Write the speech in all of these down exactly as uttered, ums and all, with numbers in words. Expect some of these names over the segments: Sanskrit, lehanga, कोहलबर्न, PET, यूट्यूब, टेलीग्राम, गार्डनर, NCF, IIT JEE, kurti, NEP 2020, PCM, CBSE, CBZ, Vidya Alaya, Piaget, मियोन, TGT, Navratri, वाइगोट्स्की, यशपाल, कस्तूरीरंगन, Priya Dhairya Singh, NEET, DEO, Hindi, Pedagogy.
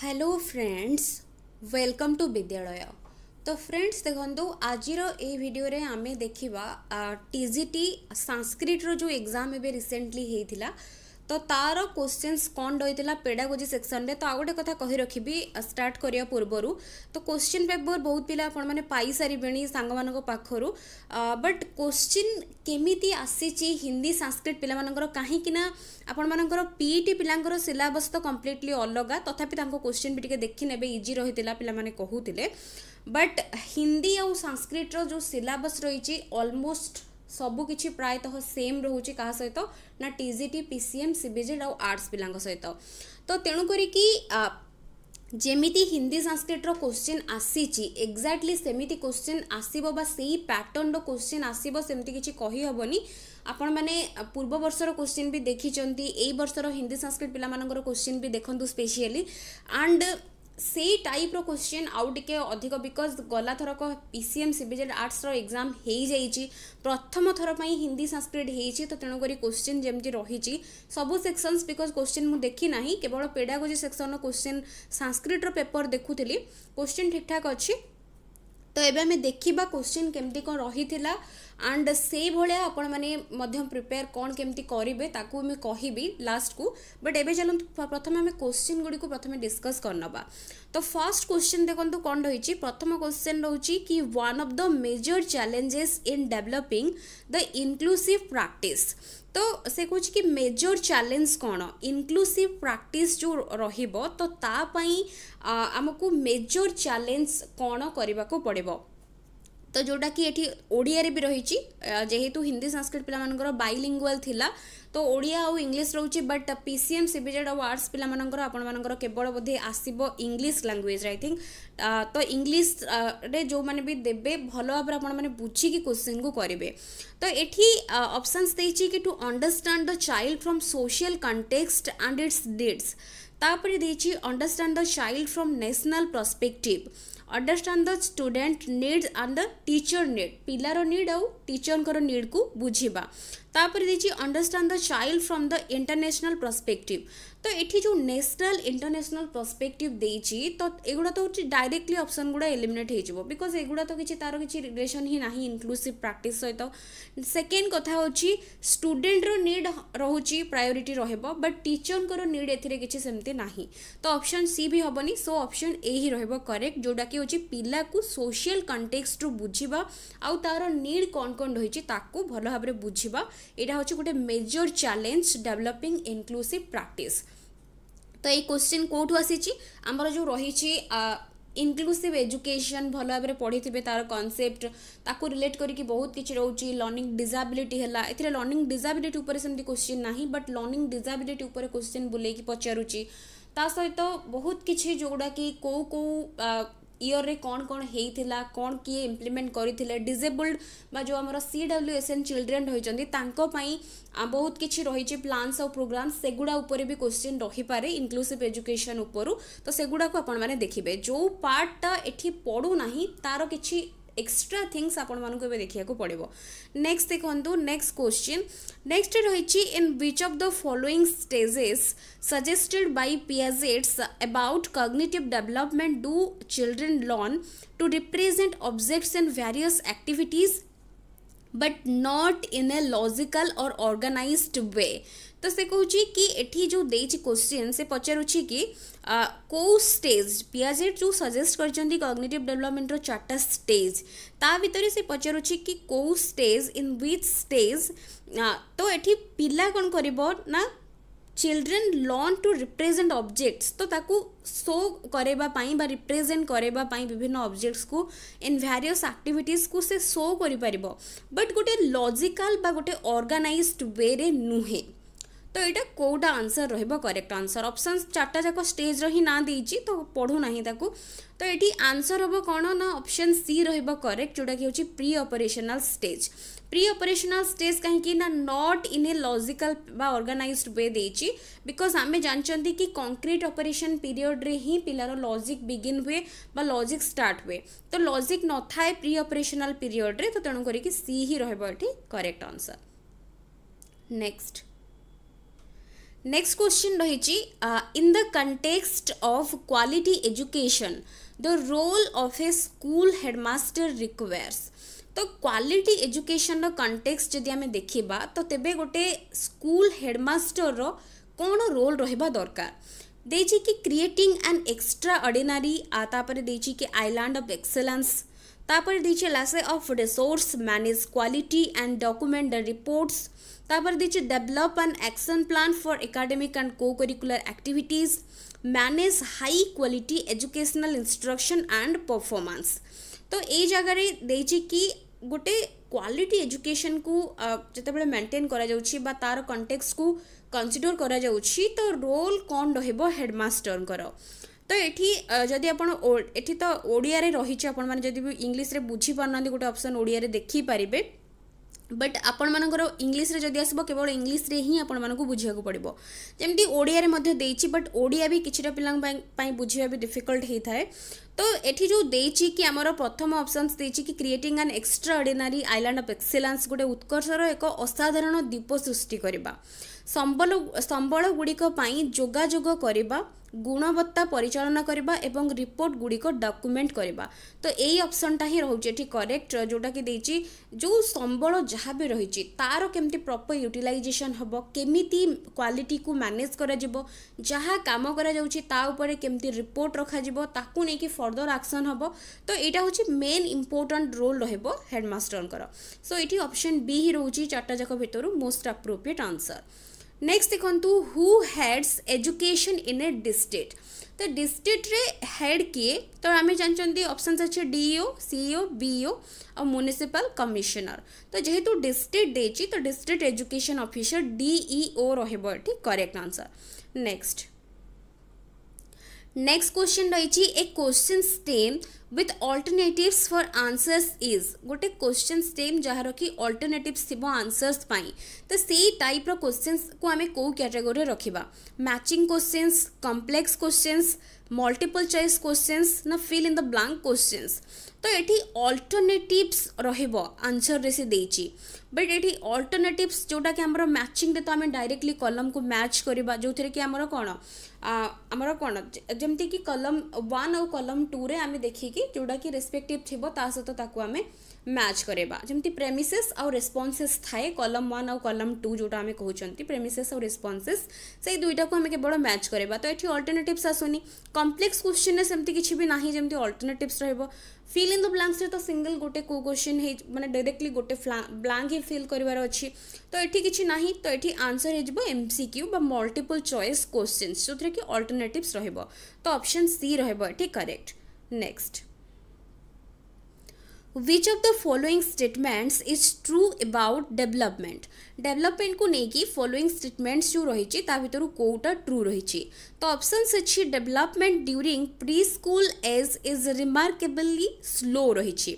Hello friends welcome to विद्यालय। तो friends देखो आज भिडियो रे आमे देखिबा टीजीटी संस्कृत रो जो एग्जाम ए रिसेंटली हेतिला तो तार क्वेश्चंस कौन रही पेडागोजी सेक्शन रे। तो आ गोटे कथा कही रखिबी स्टार्ट करिया पूर्वरु तो क्वेश्चन पेपर बहुत पिला आपण माने पाई सारिबेनी सांग मानको पाखरु, बट क्वेश्चन केमिति आसीची हिंदी संस्कृत पिला मानकर काहे कि ना आपण मानकर पीईटी पिलांकर सिलेबस तो कंप्लीटली अलगा, तथापि तांको क्वेश्चन भी टिके देखि नेबे इजी रहितला पिला माने कहूतिले। बट हिंदी और संस्कृत रो जो सिलेबस रहिची ऑलमोस्ट सबु किछि प्रायतः सेम रोचे क्या सहित ना टीजीटी पीसीएम सीबीजेड और आर्ट्स पिलांग सहित। तो तेणुकर कि जेमिति हिंदी संस्कृत रो क्वेश्चन आसीची एक्जाक्टली सेमिति क्वेश्चन आसीबो बा सेही पैटर्न रो क्वेश्चन आसीबो सेमति किछि कहि हबनी। आपण माने पूर्व वर्षर क्वेश्चन भी देखिचंती, एई वर्षर हिंदी संस्कृत पिला मानकर क्वेश्चन भी देखंतु स्पेशली एंड से टाइप रो क्वेश्चन आउ टिके अधिक, बिकज गला थरक पीसीएम सीबीजेड आर्ट्स रो एग्जाम हेई जाईची, प्रथम थर पई हिंदी संस्कृत हेईची। तो तेणु करी क्वेश्चन जेमती रहीची सबु सेक्शंस, बिकज क्वेश्चन मु देखि नाही, केवल पेडागोजी सेक्शन रो क्वेश्चन संस्कृत रो पेपर देखुथिली, क्वेश्चन ठीक ठाक अछि। तो एबे हमें देखिबा क्वेश्चन केमती कोन रहीथिला एंड से भलिया आपण माने मध्यम प्रिपेयर कोन केमती करिवे ताकू मैं कहिबी लास्ट को। बट एबे चलंत प्रथम हमें क्वेश्चन गुडी को प्रथम डिस्कस करनबा। तो फर्स्ट क्वेश्चन देखंतु कोन रहीची। प्रथम क्वेश्चन रहूची कि one of the major challenges in developing the inclusive practice. तो से कहूँ कि मेजर चैलेंज कौन इनक्लूसिव प्रैक्टिस जो रहिबो तो तापाई आमको मेजर चैलेंज कौन करने को पड़ेबो। तो जोटा कि एठी ओडिया रे भी रहिची, जेहेतु हिंदी संस्कृत पिला मानकर बाइलिंगुअल थिला तो ओडिया और इंग्लिश रहुची, बट पीसीएम सीबीजेड और आर्ट्स पिला मानकर आपण मानकर केवल बोधे आसीबो इंग्लिश लैंग्वेज आई थिंक। तो इंग्लिश रे जो माने भी देबे भलो भाबरे आपण माने बुझी कि क्वेश्चन को करिवे। तो एठी ऑप्शंस देइची कि to understand the child from social context and its needs, तापर देइची understand the child from national perspective, understand the student needs and the teacher need, पिलार नीड और टीचर नीड को बुझीबा। तापर देछि understand the child from the international perspective. तो एठी जो नेशनल इंटरनेशनल पर्सपेक्टिव देछि तो एगुड़ा तो डायरेक्टली ऑप्शन गुड़ा एलिमिनेट हो जाबो, बिकॉज एगुड़ा तो किछि तारो किछि रिलेशन ही नाही इनक्लूसिव प्रैक्टिस सहित। सेकेंड कथा होछि स्टूडेंट रो नीड रहुछि प्रायोरिटी रहबो, बट टीचर को नीड एथिरे किछि सेमते नाही, तो ऑप्शन सी भी हबनी। सो ऑप्शन ए ही रहबो करेक्ट, जोडा कि होछि पिला को सोशल कंटेक्स्ट रो बुझीबा आ तारो नीड कोन कोन रहिछि ताको भलो भाबरे बुझीबा, एटा होछि गोटे major challenge developing inclusive practice. तो ये क्वेश्चन कोठू आसीची आमर जो रही इनक्लूसिव एजुकेशन भल भाव पढ़ी थे तार कनसेप्ट ताकू रिलेट करी बहुत किसी रोचे। लर्निंग डिजाबिलिटी है, ए लर्निंग डिजाबिलिटी उपर सेमती क्वेश्चन ना, बट लर्निंग डिजाबिलिटी उपर क्वेश्चन बुलेकी पचारूची। ता सहित तो बहुत किसी जोड़ा कि कौ कौ इयर रे कौन कौन होता कौन किए इम्प्लीमेंट करते, डिजेबल्ड बा जो आमर C W S N children रही बहुत किसी रही प्लान्स और प्रोग्राम सेगुड़ा उपर भी क्वेश्चन रही पारे इनक्लूसिव एजुकेशन उपरू। तो सेगुड़ा को आपण माने देखिबे जो पार्टा एठी पड़ू नाही तार किसी एक्स्ट्रा थिंग्स आपण मानक देखा पड़ो। नेक्स्ट देखो नेक्स्ट क्वेश्चन नेक्स्ट रही in which of the following stages suggested by Piaget's about cognitive development do children learn to represent objects in various activities but not in a logical और organized way. तो से कहूँ कि एठी जो देछि question से पचारूछि कि को स्टेज पियाजेट जो सजेस्ट करछन्ती कॉग्निटिव डेवलपमेंट रो चारटा स्टेज ता भितर से पचारूछि कि को स्टेज इन व्हिच स्टेज। तो एठी पिला कोन करबो ना children learn to represent objects, तो ताकू सो करेबा पाई बा रिप्रेजेंट करेबा पाई विभिन्न ऑब्जेक्ट्स को इन वेरियस एक्टिविटीज को से सो करि परिबो, बट गोटे लॉजिकल बा गोटे ऑर्गेनाइज्ड वे रे नुहे। तो यहाँ कौटा आंसर रहिबो करेक्ट आंसर, ऑप्शन चारटा जाक स्टेज रही ना देछि तो पढ़ू ना ताकू। तो ये आंसर हम कौन ना ऑप्शन सी रहिबो करेक्ट, जोटा कि होछि pre operational stage. Pre operational stage कहीं ना नॉट इन ए लॉजिकल बा ऑर्गेनाइज्ड वे देछि, बिकॉज आम जानते कि कंक्रीट ऑपरेशन पीरियड रे ही पिलार लॉजिक बिगिन हुए बा लॉजिक स्टार्ट हुए, तो लॉजिक न थाए प्री ऑपरेशनल पीरियड रे। तो तेणु करिकि सी ही रहिबो एठी correct answer. Next next question रही in the context of quality education the role of a school headmaster requires. तो क्वालिटी एजुकेशन रो कंटेक्स्ट जदि आमे देखिबा तो तेबे गोटे स्कूल हेडमास्टर रो कोन रोल रहिबा दरकार। देछि कि क्रिएटिंग एन एक्स्ट्रा ऑर्डिनरी आतापर देछि कि आइलैंड ऑफ एक्सेलेंस, तापर देछि लासे of resource manage quality and document the reports, तापर देछि develop an action plan for academic and co curricular activities, manage high quality educational instruction and performance. तो ए जगह रे देछि कि गोटे क्वालिटी एजुकेशन को जिते मेंटेन करा जाउछि बा तार कंटेक्स्ट को कंसीडर करा जाउछि तो रोल कौन रहबो हेडमास्टर कर। तो एठी जदि आपण एठी तो ओडिया रे रहिछि आपण माने जदि इंग्लिश रे बुझी पारनांदी गोटे ऑप्शन ओडिया रे देखि पारिबे, बट आपण मानकर इंग्लिश रे जदि आसबो केवल इंग्लिश रे ही आपण मानको बुझियाको पड़िबो। जेमती ओडिया रे मध्य देछि बट ओडिया भी किछटा पिलांग पई बुझिया भी डिफिकल्ट हे थाए। तो एठी जो देछि कि हमर प्रथम ऑप्शंस देछि कि creating an extraordinary island of excellence गोटे उत्कर्ष रो एक असाधारण द्वीप सृष्टि करबा, संबल संबल गुड़िक पई जोगाजोग करबा, गुणवत्ता परिचालन करबा एवं रिपोर्ट गुड़िक डॉक्यूमेंट करबा। तो यही ऑप्शनटा ही रहउचे ठीक करेक्ट, जोटा कि देछि जो संबल जहाँ भी रही तार केमती प्रॉपर यूटिलाइजेशन हबो, केमिति क्वालिटी को मैनेज करा जिवो, जहाँ काम करा जाउची ता ऊपर केमती रिपोर्ट रखा जिवो, ताकू नै कि फर्दर एक्शन हबो। तो एटा होची मेन इंपोर्टेंट रोल रहबो हेडमास्टर कर। सो एठी ऑप्शन बी ही रहउची चारटा जाक भितरु मोस्ट एप्रोप्रिएट आंसर। नेक्स्ट देखु who heads education in a district. तो डिस्ट्रिक्ट रे हेड किए तो आम जानते ऑप्शंस अच्छे डीओ, सीओ, बीओ और म्युनिसिपल कमिश्नर। तो जेहेतु डिस्ट्रिक्ट देछि तो डिस्ट्रिक्ट एजुकेशन ऑफिसर डीईओ रहबो ठीक correct answer. Next next question रही a question stem with alternatives for answers is गोटे क्वेश्चन स्टेम जहाँ कि अल्टरनेटिव्स थी आंसर्स पाई। तो सही टाइप रो क्वेश्चंस को आम कौ कैटेगोरी रखिबा, matching questions, complex questions, multiple choice questions ना fill in the blank questions. तो ये अल्टरनेटिव्स रहिबो आंसर रे से देछि, बट ये अल्टरनेटिव्स जोटा कि हमर मैचिंग रे तो आम डायरेक्टली कॉलम को मैच करबा, जो थरे कि हमर कोन हमर कोन जेमती कि कॉलम वन और कॉलम टू रे आम देखि जोड़ा कि रेस्पेक्टिव थी सहित ताकू आमे मैच करेबा। जमती प्रेमिसेस और रिस्पोंसेस थाए कॉलम वन और कॉलम टू जोटा आमे कहउचंती प्रेमिसेस और रिस्पोंसेस से दुईटा को आमे केवल मैच करेबा। तो एठी अल्टरनेटिव्स आसुनी, कॉम्प्लेक्स क्वेश्चन ने सेमती किछि भी नाही जेमती अल्टरनेटिव्स रहबो, फिल इन द ब्लैंक्स तो सिंगल गोटे को क्वेश्चन हे माने डायरेक्टली गोटे ब्लैंक ही फिल करिवार अछि। तो एठी किछि नाही, तो एठी आंसर हे जबो एमसीक्यू बा मल्टीपल चॉइस क्वेश्चंस जोथरे कि अल्टरनेटिव्स रहबो। तो ऑप्शन सी रहबो ठीक correct. Next Which of the following statements is true about development? Development को लेकिन following statements जो रही भितर कोटा true रही। तो ऑप्शंस अच्छी development during preschool age is remarkably slow रही।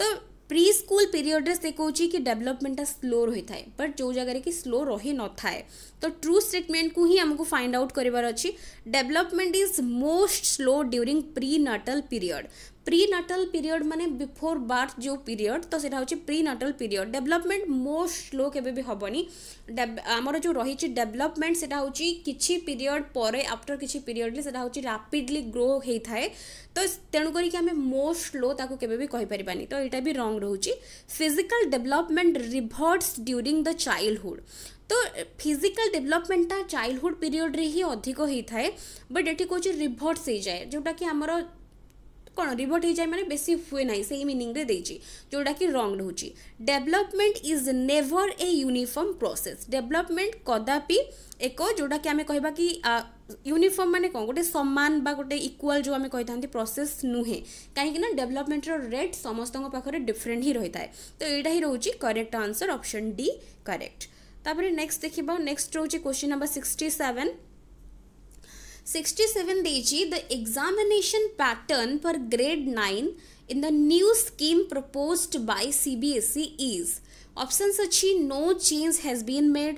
तो प्री स्कूल पीरियड रे से कहूँ कि डेवलपमेंटा स्लो रही थाए बट जो जगह कि स्लो रही न थाए। तो ट्रू स्टेटमेंट को ही हमको फाइंड आउट करिवार अछि। Development is most slow during prenatal period, prenatal period माने बिफोर बर्थ जो पीरियड तो सेटा होछि prenatal period. Development most slow केबे भी हबनी, हमर जो रही डेवलपमेंट सेटा होछि किछि पीरियड परे आफ्टर किछि पीरियड ले सेटा होछि रैपिडली ग्रो हे थाए। तो तेणु करी कि हमें मोस्ट स्लो ताको केबे भी कहि परिबानी। तो एटा भी रॉन्ग रहउछि। Physical development reverts during the childhood. तो फिजिकल डेवलपमेंटा चाइल्डहुड पीरियड रे ही अधिक हे थाए बट एठी कोछि रिवर्ट्स हे जाय जोटा कि हमर कौन रिवर्ट हो जाए मैंने बेसी हुए ना सही मीनिंग रे देछि जोटा कि रॉन्ग रहउछि। Development is never a uniform process, development कदापि एक जोटा कि आम कहबा कि यूनिफॉर्म माने कौन गोटे समान बा गोटे इक्वाल जो आम कही था प्रोसेस नुहे, कहीं डेवलपमेंट रेट समस्त पाखे डिफरेन्ट ही रही थाए। तो यहाँ ही रहउछि correct answer option D correct. तापर नेक्स्ट देखिबा, नेक्स्ट रहउछि question number sixty seven. Sixty seven देछि the examination pattern for grade nine in the new scheme proposed by CBSE is. Options अछि no change has been made,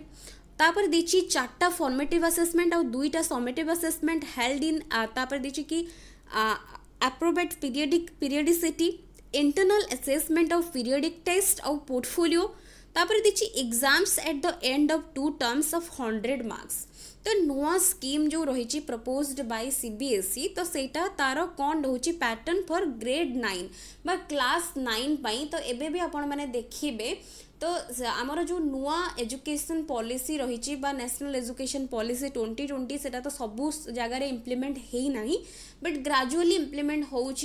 तापर देछि चारटा formative assessment और दुईटा summative assessment held in, तापर देछि कि अप्रोबेट periodic periodicity, internal assessment of periodic test और portfolio. Exams at the end of two terms of hundred marks तो नुआ स्कीम जो रही प्रपोज्ड बाय सीबीएसई तो सेटा तार कौन रोचे पैटर्न फॉर ग्रेड नाइन बा क्लास नाइन पाई तो एबे भी आपण माने देखिबे तो आमर जो नुआ एजुकेशन पॉलिसी रही national education policy twenty twenty से तो सबू जगार इम्प्लीमेंट होना बट ग्रेजुअली इम्प्लीमेंट होंड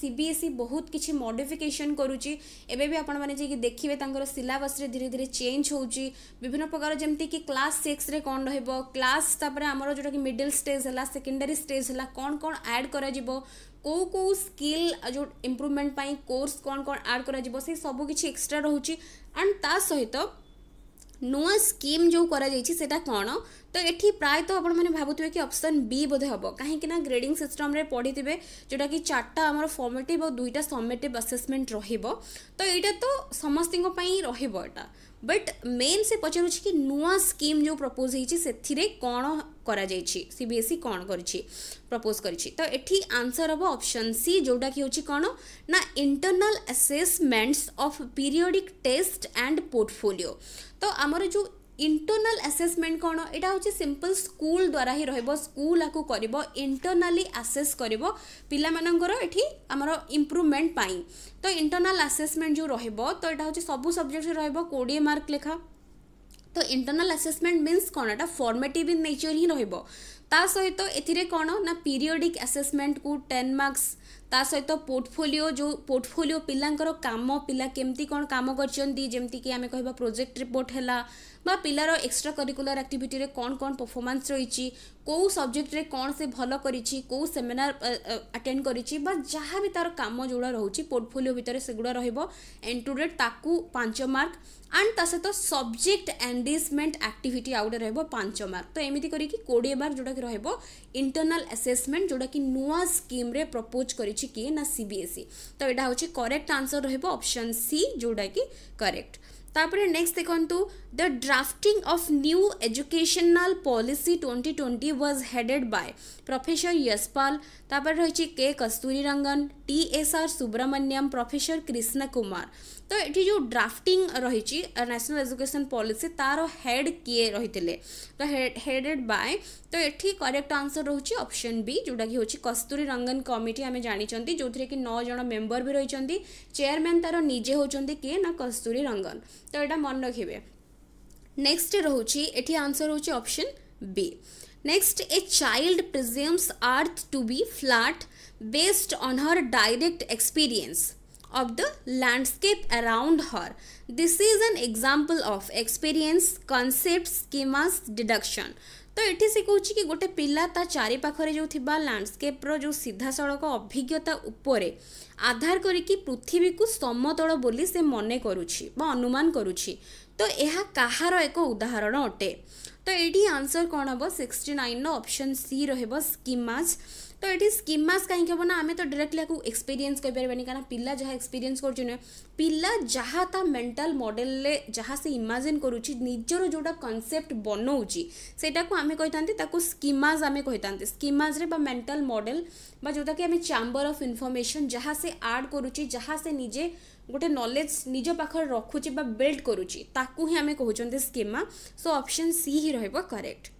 सीबीएसई बहुत किसी मॉडिफिकेशन करुच्ची एबे भी आपण माने जे देखिबे तांकर सिलेबस रे धीरे धीरे चेंज होउची विभिन्न प्रकार जमती कि क्लास सिक्स रे कौन रहबो क्लास तापर आमर जोटा कि मिडिल स्टेज है सेकेंडरी स्टेज है कौन कौन ऐड करा जिवो को को स्किल जो इम्प्रूवमेंट पाई कोर्स कौन कौन ऐड कर सब किसी एक्सट्रा रोचे एंड ता सहित नुआ स्कीम जो करा सेटा कौन तो ये प्रायतः आपण मैंने भावुए कि ऑप्शन बी बोधे हम कहीं ग्रेडिंग सिस्टम रे पढ़ी थे जोटा कि चार्टा आम फॉर्मेटिव और दुईटा समेटिव असेसमेंट रो तो यहाँ तो समस्त रहा बट मेन से पचारूँ कि नुआ स्कीम जो प्रपोज होती से कौन करा सीबीएसई कौन कर प्रपोज करी तो ये आंसर हम ऑप्शन सी जोटा कि होची कौन ना internal assessments of periodic test and portfolio तो आमर जो इंटरनल असेसमेंट कौन यहाँ हूँ सिंपल स्कूल द्वारा ही स्कूल आपको करिबो इंटरनली असेस करिबो पिला मानकर एठी हमर इम्प्रूवमेंट पाई तो इंटरनल असेसमेंट जो रहिबो तो यहाँ हूँ सबू सब्जेक्ट रहिबो बीस मार्क लेखा तो इंटरनल असेसमेंट मीन्स कौन एटा फॉर्मेटिव इन नेचर ही रहिबो ता सहित एथिरे कौन ना पीरियोडिक असेसमेंट को टेन मार्क्स ता सहित पोर्टफोलियो जो पोर्टफोलियो पिलांकर काम पिला केमती कौन काम करचंदी जेमती कि आमे कहबा प्रोजेक्ट रिपोर्ट हैला बा पिलार एक्स्ट्रा करिकुलर एक्टिविटी रे कौन कौन परफॉर्मेंस रही को सब्जेक्ट रे कौन से भल करिछि को सेमिनार अटेंड करिछि बा जहाँ भी तार काम जोड़ा रहउछि पोर्टफोलियो भितर सेगुड़ा रहइबो एंटुडेट ताकू पाँच मार्क एंड ता सहित सब्जेक्ट एनरिचमेंट एक्टिविटी आउट रहइबो पाँच मार्क तो एमिति करी कि बीस बार जोड़ा रहइबो इंटरनल असेसमेंट जोड़ा कि नुआ स्कीम रे प्रपोज करिछि कि ना सीबीएसई तो एटा होछि करेक्ट आंसर रहइबो ऑप्शन सी जोड़ा कि करेक्ट तापरे नेक्स्ट देखंतु the drafting of new educational policy twenty twenty was headed by professor यशपाल तापर रही K कस्तूरीरंगन T S R Subramanian professor Krishna Kumar तो ये जो ड्राफ्टिंग रही नेशनल एजुकेशन पॉलिसी तार हेड किए रही थे तो हेडेड बाय तो ये करेक्ट आंसर रोचे ऑप्शन बी जोटा कि होची कस्तूरीरंगन कमिटी आम जानी जो थी कि नौ जन मेंबर भी रही चेयरमैन तार निजे होचंती के ना कस्तूरीरंगन तो यहाँ मन रखिए। नेक्स्ट रोचे ये आंसर रोचे option B. Next a child presumes earth to be flat based on her direct experience of the landscape around her this is an example of experience concept schemas deduction तो ये से कौच कि गोटे पिला ता चारि पाखरे जो थिबा लैंडस्केप्र जो सीधा सड़क अभिज्ञता उपरे आधार करिकी पृथ्वी को समतल बोली से मने करुछि बा अनुमान करुछि तो यह कहार एक उदाहरण अटे तो ये आंसर कौन हम सिक्सटी नाइन ऑप्शन सी रहबो स्कीमास तो ये स्कीमास कहीं हम ना आम तो डायरेक्टली आपको एक्सपीरियंस कहीपरियानी कहीं पिला जहाँ एक्सपीरियंस कर पिला जहाँ ता मेंटल मॉडल जहाँ से इमेजिन करुच्ची निजर जोटा कॉन्सेप्ट बनाऊँगी सेटा को आम कही था स्कीमास आम कही था स्कीमास रे बा मेंटल मॉडल बा जोटा कि आम चैम्बर ऑफ इनफॉरमेशन जहाँ से ऐड करुच्ची जहाँ से निजे गोटे नॉलेज निज पाखर रखुची बा बिल्ड करुची ताकू ही आम कहते स्कीमा सो ऑप्शन सी ही रहबो करेक्ट।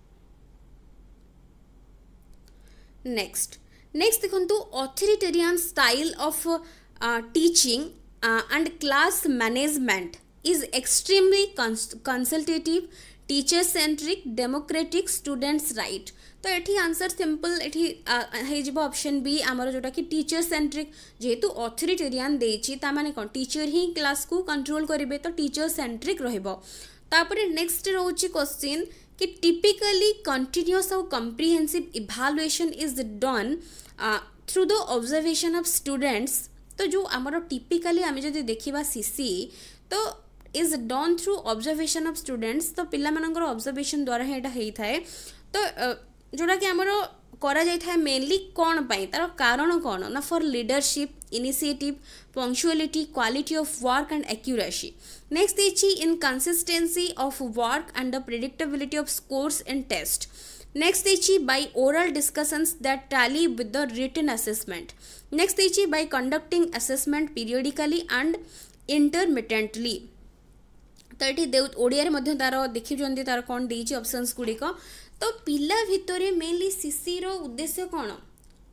नेक्स्ट नेक्स्ट देखंतु authoritarian style of teaching and class management is extremely consultative teacher centric democratic students right तो ये आंसर सिंपल ये ऑप्शन बी आमर जोटा कि टीचर सेंट्रिक जेहेतु ऑथोरिटेरियन देछि ता माने कौन टीचर ही क्लास को कंट्रोल करेंगे तो टीचर सेंट्रिक रहबो। तापरे नेक्स्ट रोची क्वेश्चन कि टिपिकली कंटिन्यूअस और comprehensive evaluation is done through the observation of students तो जो आमर टिपिकली आम जब देखा सीसी तो is done through observation of students तो पिला मानकर ऑब्जर्वेशन द्वारा ही होता है तो जोटा कि आमर करा जाय था मेनली कौन पाई तार कारण कौन ना for leadership initiative punctuality quality of work and accuracy. Next देखिए in consistency of work and the predictability of scores in test. Next देखिए by oral discussions that tally with the written assessment. Next देखिए by conducting assessment periodically and intermittently तो तो ये ओडिया तार देखुं तार कौन दे options गुड़िक। तो पिला भितर मेनली सीसी रो उद्देश्य कौन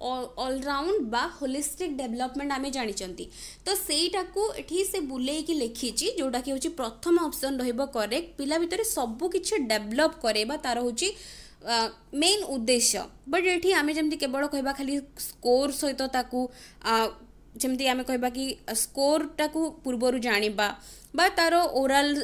ऑलराउंड बा होलिस्टिक डेवलपमेंट आम जानी तो सेटा को से बुले की लिखी जोटा कि हूँ प्रथम ऑप्शन रहिबो करेक्ट। पिला भितर सब किछ डेवलप करेबा तार हूँ मेन उद्देश्य। बट ये आम जमी केवल कह खाली स्कोर सहित ताकू जमी आम कह कि स्कोर टाकू पूर्वर जानिबा बा तार ओराल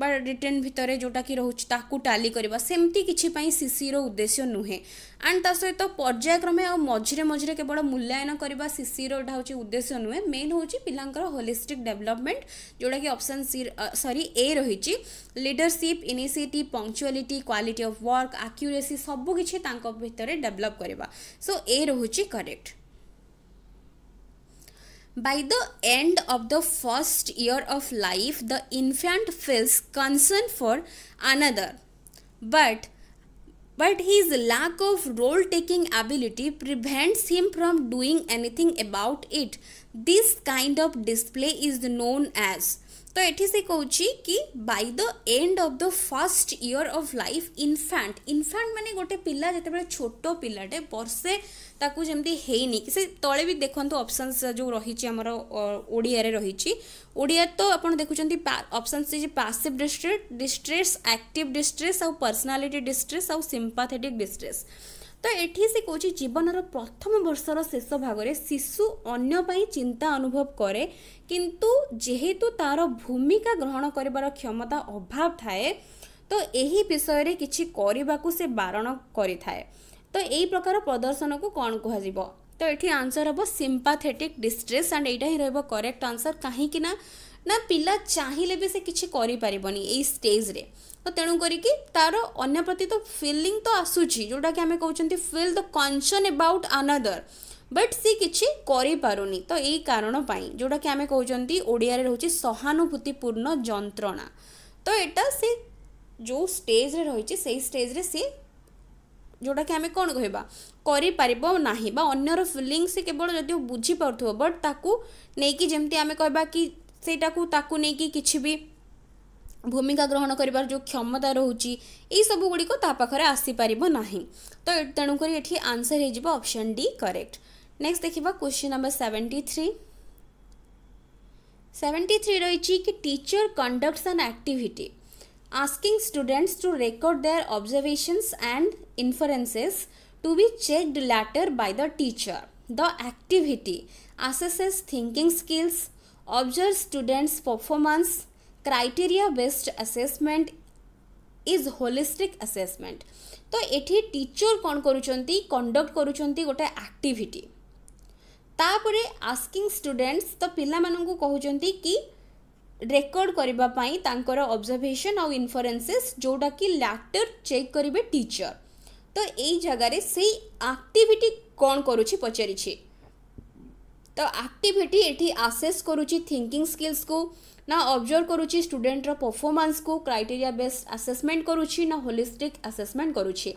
बा रिटर्न भितर जोटा कि रोच ताकू टाली करबा सेमती किछि पई सीसी रो उद्देश्य नुहे। एंड ता सहित पर्यायक्रमे और मझे मझे केवल मूल्यांकन करबा सीसी रो एटा होछि उद्देश्य नुहे। मेन होछि पिलांकर होलिस्टिक डेवलपमेंट जोटा कि ऑप्शन सी सॉरी ए रहिछि। Leadership initiative punctuality quality of work accuracy सब किछि तांको भितर डेवलप करबा सो ए रहुछि correct. By the end of the first year of life, the infant feels concern for another, but but his lack of role-taking ability prevents him from doing anything about it. This kind of display is known as तो ये से कहूँ कि by the end of the first year of life infant infant माने गोटे पिला जिते छोट पिलाटे बर्षे ताकू जमती हेनी कि से तले भी देखंतु ऑप्शंस जो रही ओडिया रे रही ओडिया तो आप देखुं ऑप्शन से passive distress distress active distress आउ पर्सनालिटी डिस्ट्रेस आउ सिंपैथेटिक डिस्ट्रेस। तो ये से कह जीवन प्रथम वर्षर शेष भाग में शिशु अन्य चिंता अनुभव करे किंतु जेहेतु तार भूमिका ग्रहण करार क्षमता अभाव थाए तो यही विषय में किसी से बारण करि थाए। तो यही प्रकार प्रदर्शन को कौन कह तो ये आंसर हम सिंपैथेटिक डिस्ट्रेस एंड यही रही करेक्ट आंसर कहीं ना पिला चाहिए भी से किसी कर स्टेज रे तो तेणु करिकी तार अन्य प्रति तो फीलिंग तो आसूची जोटा कि आम कहते feel the concern about another but सी किसी करि पारुनी। तो यही कारण पाई जोटा कि आम कहते ओडिया रे रहउची सहानुभूतिपूर्ण जंत्रणा। तो एटा से जो स्टेज रे रही से स्टेज रे सी जोटा कि आम कौन कहबा करि पारिबो नाही बा अन्यर फीलिंग से केवल जदि बुझी पारथो बट ताकू नेकी जेमती आम कहबा कि सेटा को ताकू नेकी किछि भी भूमिका ग्रहण करिबार जो क्षमता रोची ए सब गुडी को ता पाखरे आसी परिबो नाही। तो तेणु करी एठी आंसर हे जिवो ऑप्शन डी करेक्ट। नेक्स्ट देखिबा question number seventy three seventy three रोची कि teacher conducts an activity asking students to record their observations and inferences to be checked later by the teacher. The activity assesses thinking skills observe students performance criteria based assessment is holistic assessment. तो ये teacher कौन करुँचंती conduct करुँचंती गोटे activity तापरे asking students तो पिला मानंकु कहउचंती कि record करिबा पाई तांकर ऑब्जर्वेशन और इन्फरेंसेस जोटा कि लैटर चेक करिबे टीचर। तो यही जगार से एक्टिविटी कौन करुँची पचारिछि तो एक्टिविटी एठी असेस करुँची थिंकिंग स्किल्स को ना ऑब्जर्व करुँची स्टूडेंट रो परफॉर्मेंस को क्राइटेरिया बेस्ड असेसमेंट करुँची ना होलिस्टिक असेसमेंट करुँची।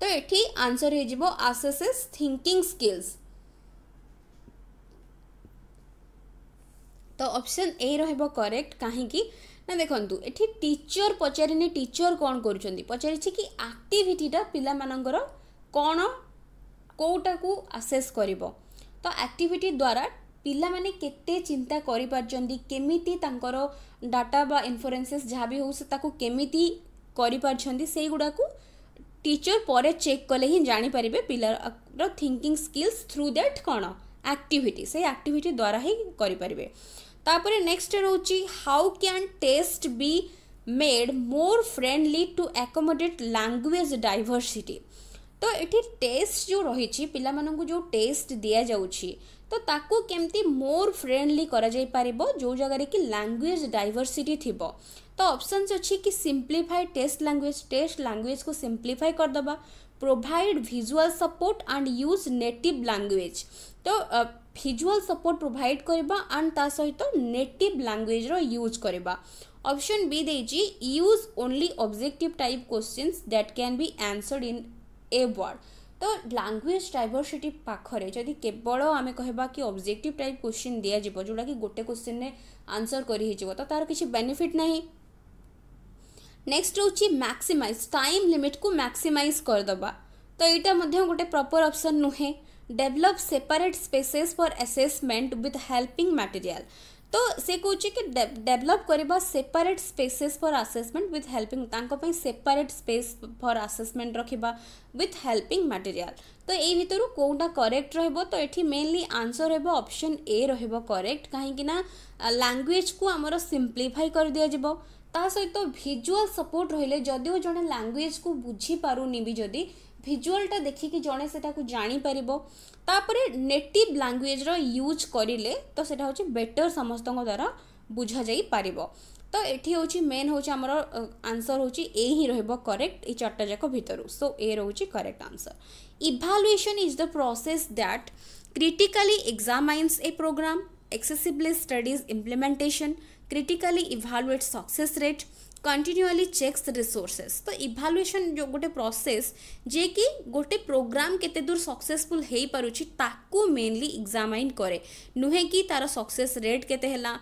तो ये आंसर हो जिवो असेसेस थिंकिंग स्किल्स। तो ऑप्शन ए रहबो करेक्ट काहेकि ना देखंतु एठी टीचर पचारिनी टीचर कौन करुँचंदी पचारिछि कि एक्टिविटीटा पिला मानंकर कौन कोटा को असेस करिवो। तो एक्टिविटी द्वारा पिला माने केते चिंता करि पारचंदी केमिति तांकर डाटा बा इन्फरेंसेस जहाँ भी हो से ताकु केमिति करि पारचंदी सेई गुडा को टीचर परे चेक कले ही जानी परिबे पिलार थिंकिंग स्किल्स थ्रू दैट कौन एक्टिविटी से एक्टिविटी द्वारा ही करि परिबे। तापरे नेक्स्ट रहउची how can test be made more friendly to accommodate language diversity. तो ये टेस्ट जो रही पिला मानंकु जो टेस्ट दिया जाउची तो ताकू केमती मोर फ्रेंडली करा जाय पारिबो जो जगह कि लैंग्वेज डाइवर्सिटी थिबो। तो ऑप्शंस अछि कि simplify test language test language को सिंपलीफाई कर दबा provide visual support and use native language. तो विजुअल सपोर्ट प्रोवाइड करबा एंड ता सहित नेटिव लैंग्वेज रो यूज करबा। ऑप्शन बी देजी use only objective type questions that can be answered in a word. तो लैंग्वेज डाइवर्सिटी पाखरे जदि केवल आम कहबा कि ऑब्जेक्टिव टाइप क्वेश्चन दिया जोटा कि गोटे क्वेश्चन ने आंसर करी तो तार किसी बेनिफिट नहीं नेक्स्ट होची मैक्सिमाइज टाइम लिमिट को मैक्सिमाइज कर दबा तो एटा मध्ये गोटे प्रॉपर ऑप्शन नुहे। Develop separate spaces for assessment with helping material तो से कहूँ कि डेवलप करवा separate spaces for assessment with helping तांको पई सेपरेट स्पेस फॉर असेसमेंट रखिबा विथ हेल्पिंग मटेरियल तो यही भितर कौटा करेक्ट रहिबो तो एठी मेनली आंसर हेबो ऑप्शन ए रहिबो करेक्ट कहीं ना लैंग्वेज को आमर सिंप्लीफाई कर दिया जइबो ता सहित तो भिजुआल सपोर्ट रहिले जदिओ जने लैंग्वेज को बुझी पारुनी भी जदि भिजुआलटा देखिकी जने सेटा को जानी परिबो तापरे नेटिव लैंग्वेज रो यूज करिले तो सेटा होची बेटर समस्त द्वारा बुझा जाई परिबो तो एठी होची मेन होची हमरो आंसर होची ए ही रहबो करेक्ट ई चारटा जाक भितरु सो ए रहउची correct answer. Evaluation is the process that critically examines a programme accessibly studies implementation critically evaluate success rate continually checks resources तो इवैल्यूएशन जो गोटे प्रोसेस जे कि गोटे प्रोग्राम केते दूर सक्सेसफुल हो पारुछि ताकू मेनली एग्जामाइन करे नुहे कि तार सक्सेस रेट केते हला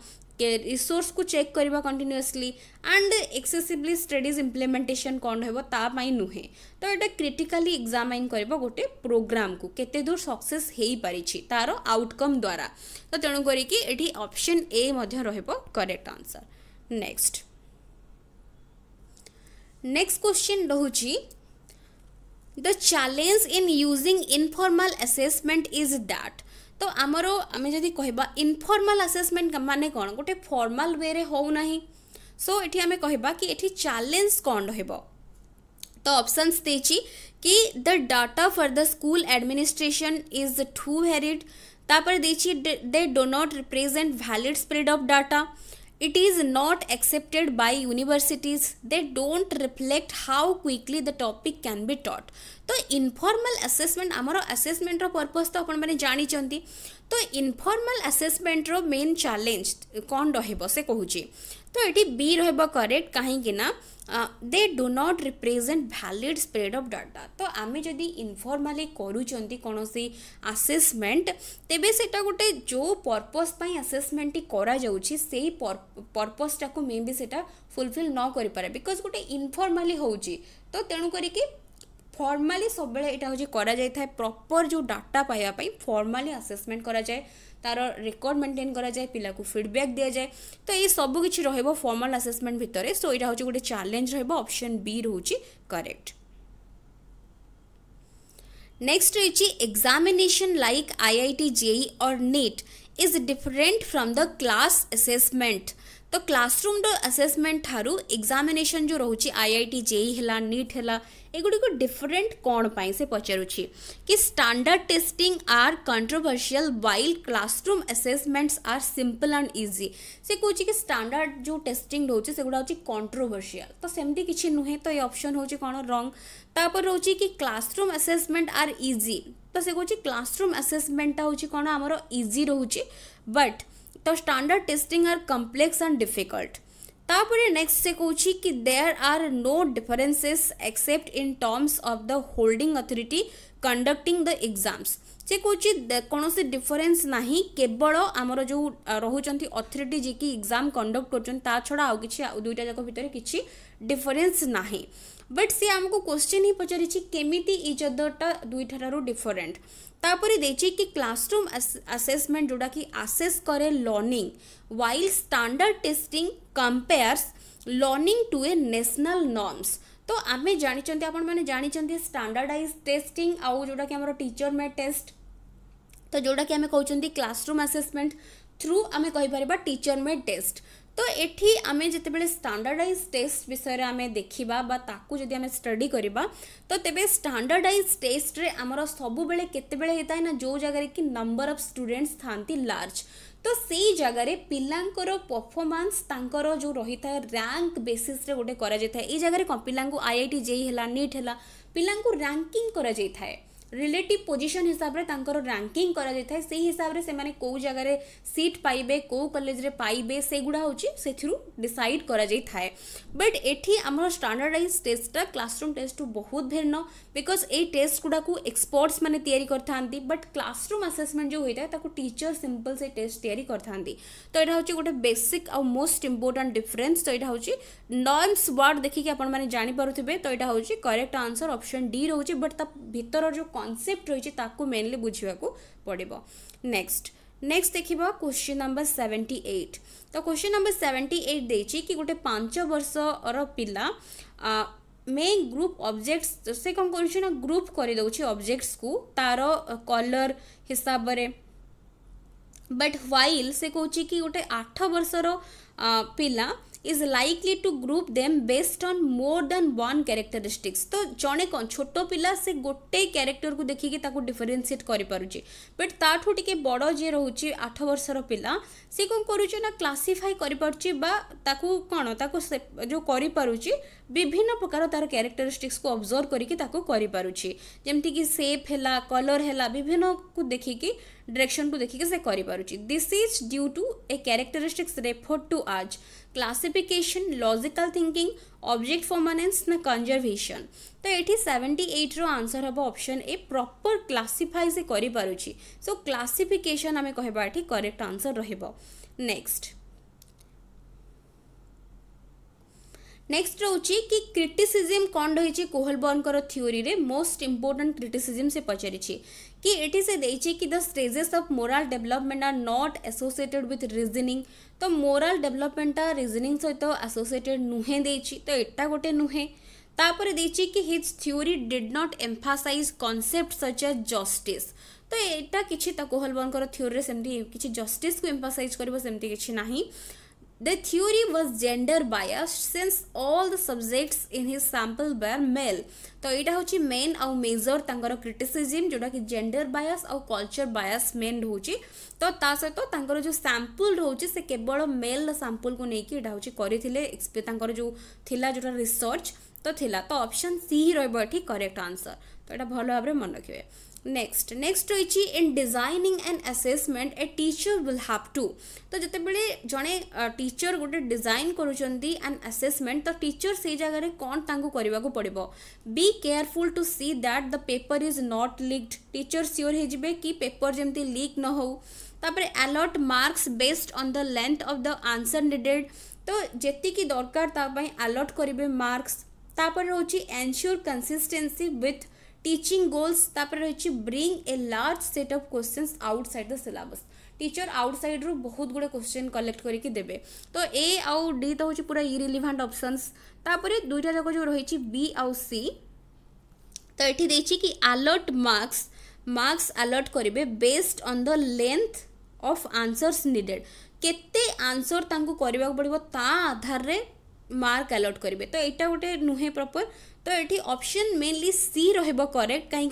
के रिसोर्स को चेक करवा continuously and accessibly studies implementation कौन हेबो ता पई नुहे तो एटा क्रिटिकली एग्जामाइन करबो गोटे प्रोग्राम को केते दूर सक्सेस हो पारिछि तार आउटकम द्वारा तो तेणु करी कि एठी ऑप्शन ए मध्ये रहबो correct answer. Next next question रहुछि the challenge in using informal assessment is that तो आमरो आमे जदि कहबा इनफॉर्मल असेसमेंट माने कोन गोटे फॉर्मल वे रे हो नाही सो एठी आमे कहबा कि एठी चैलेंज कोन रहबो तो ऑप्शंस देछि कि the data for the school administration is too varied तापर देछि they do not represent valid spread of data it is not accepted by universities they don't reflect how quickly the topic can be taught तो informal assessment आमर assessment रो purpose तो आपण माने जानि चंती तो informal assessment रो main challenge कोन रहबो से कहूची तो एटी बी रहबो करेक्ट काहे कि ना they do not represent valid spread of data तो आमे जदि इनफॉर्मली करूचंती कोनोसी असेसमेंट तेबे सेटा गोटे जो पर्पस पई असेसमेंट करा जाउची सेही पर्पस टाको मे बी सेटा फुलफिल न करि पारे बिकॉज गोटे इनफॉर्मली होउची तो तेणु करी कि फॉर्मली सब बेले एटा होची करा जाय थाय प्रॉपर जो डाटा पाया पई फॉर्मली असेसमेंट करा जाय तार रेकर्ड मेंटेन करा जाय पिला को फीडबैक दिया जाए तो ये सब किछि रहबो फॉर्मल असेसमेंट भितरे सो एटा होची गोटे चैलेंज रहबो ऑप्शन बी रहउची करेक्ट। नेक्स्ट होची एग्जामिनेशन लाइक आईआईटी जेई और NEET is different from the class assessment तो क्लासरूम रो असेसमेंट थारू एग्जामिनेशन जो रहउची आईआईटी जेई हला नीट हला एगुडी को डिफरेंट कौन पाई से पचारुची कि standard testing are controversial while classroom assessments are simple and easy से कहूँ कि स्टैंडर्ड जो टेस्टिंग रोचे सेगुड़ा होची कंट्रोवर्शियल तो सेमती किसी नुहे तो ये ऑप्शन होची कौन रॉन्ग तापर रोची कि क्लासरूम असेसमेंट आर इजी तो से कहूँ क्लासरूम असेसमेंट होची कौन आमर इजी रोचे बट तो standard testing are complex and difficult तापरे नेक्स्ट से कहूँ कि there are no differences except in terms of the holding authority conducting the exams से कहूँ कौन से डिफरेन्स नहीं केवल आमर जो रोचंती अथॉरिटी जी की एग्जाम कंडक्ट कर छड़ा आउ कि दुईटा जाक भितर किसी डिफरेन्स नहीं बट सी आमको क्वेश्चन ही पचारी केमिटी इज अदरटा दुईटारू डिफरेन्ट तापर देछि कि क्लासरूम असेसमेंट जोड़ा कि असेस करे learning while standard testing compares learning to a national norms तो आमे जानी आपण मैंने जानी स्टैंडर्डाइज टेस्टिंग आउ जोड़ा कि हमरो टीचर में टेस्ट तो जोड़ा कि आमे कहउचंती क्लासरूम असेसमेंट थ्रू आमे कहि परबा टीचर में टेस्ट तो एठी आमे जतेबेले स्टैंडर्डाइज टेस्ट विषय रे आमे देखिबा बा ताकू जदी आमे स्टडी करबा तो तेबे स्टैंडर्डाइज टेस्ट रे हमरो सब बेले केतेबेले हेताय ना जो जगह रे कि नंबर ऑफ स्टूडेंट्स थांती लार्ज तो सही जगह रे पिलांकर परफॉर्मेंस तांकर जो रही था रैंक बेसिस रे गोटे करा जाय था ए जगह रे पिलांकु आईआईटी जेई हला नीट हला पिलांकु रैंकिंग करा जाय था रिलेटिव पोजिशन हिसाब से रैंकिंग करा से हिसाब से कौ जगार सीट पाइबे कौ कॉलेज रे पाइबे से गुड़ा हूँ से डिसाइड करा थाए। बट एठी आम स्टैंडर्डाइज टेस्टा क्लासरूम टेस्ट बहुत भिन्न बिकज ये टेस्ट गुड़ाक एक्सपर्ट्स मैंने तैयारी बट क्लासरूम आसेसमेंट जो होता है टीचर सिंपल से टेस्ट तैयारी करथांती। तो यहाँ हूँ गोटे बेसिक आउ मोस्ट इंपोर्टेंट डिफरेंस। तो यहाँ हूँ नॉर्म्स वर्ड देखिए आपने जानीपे। तो यहाँ हूँ करेक्ट आंसर ऑप्शन डी रोचे बट ता भितर जो कॉन्सेप्ट रही है मेनली बुझा पड़ो। नेक्स्ट नेक्स्ट देखिबा क्वेश्चन नंबर सेवेंटी एट। तो क्वेश्चन नंबर सेवेंटी एट देछि कि गोटे पांच वर्ष और पिला में ग्रुप ऑब्जेक्ट्स से कौन कर ग्रुप कर दौर ऑब्जेक्ट्स को तार कलर हिसाब रे। बट व्हाइल से कहूँ कि गोटे आठ वर्षर पिला is likely to group them based on more than one characteristics. तो जड़े कौन छोट पिला से गोटे क्यारेक्टर को देखिकी डिफरेन्सीएट करें बट ताठू टे बड़ जी रोचे आठ वर्षर पिला से कौन करा क्लासीफाई करें विभिन्न प्रकार तार क्यारेक्टरिस्टिक्स को ऑब्जर्व करमती सेप है कलर है विभिन्न को देखिकी डायरेक्शन को देखिकी से करें। This is due to a characteristics refer to as classification logical thinking object permanence ना कंजर्वेशन। तो ये सेवेंटी एट रो आंसर हम ऑप्शन ए प्रॉपर क्लासिफाई से करें। सो क्लासिफिकेशन आम कहवा करेक्ट आंसर रहिबो। नेक्स्ट नेक्स्ट रोचे कि क्रिटिसिजम कौन रही कोहलबर्न थ्योरी रे मोस्ट इंपोर्टेंट क्रिटिसिजम से पचारी कि एटी से देचे कि the stages of moral development are not associated with reasoning. तो मोरल डेवलपमेंटा रीजनिंग सहित एसोसिएटेड नुहे देछि। तो एटा गोटे नुहे। तापर देछि कि his theory did not emphasise concept such as justice. तो एटा किछि त कोहलबर्न थ्योरी रे सेमती किछि जस्टिस को एम्फासाइज करबो सेमती किछि नाही। The theory was gender biased since all the subjects in his sample were male. तो यहाँ हूँ मेन आउ मेजर तांकर क्रिटिसिजम जोटा कि जेंडर बायस आउ कल्चर बायस मेन रोचे। तो सहित तांकर जो सैंपल रोचे से केवल मेल सैंपल को लेकिन यहाँ हूँ कर जो थिला जोटा रिसर्च तो थिला। तो ऑप्शन सी ही रहिबो एठी करेक्ट आंसर। तो यहाँ भल भाव मन रखिए। नेक्स्ट नेक्स्ट रही in designing and assessment a teacher will have to. तो जिते बड़े जड़े टीचर गोटे डिजाइन करुँचंती एंड असेसमेंट तो टीचर से जगह कौन तांको करिबा को पड़िबो। Be careful to see that the paper is not leaked. Teacher sure होजिबे कि पेपर जमती लीक न हो। तापर allot marks based on the length of the answer needed. तो जेती की दरकार ता पई अलॉट करिबे मार्क्स। तापर होची ensure consistency with teaching goals. तापर होची bring a large set of questions outside the syllabus. Teacher outside रू बहुत गुड़े क्वेश्चन कलेक्ट करके देबे। तो ए आउ डी तो होची पूरा इरिलेवेंट ऑप्शंस। तापर दुईटा जको जो रहिची बी आउ सी। तो एठी देछि कि अलॉट मार्क्स मार्क्स अलॉट करिवे based on the length of answers needed. केते आंसर तांको करबा पड़िबो ता आधार रे मार्क अलॉट करेंगे। तो यहाँ गोटे नुहे प्रॉपर। तो ये ऑप्शन मेनली सी रहिबो करेक्ट कहीं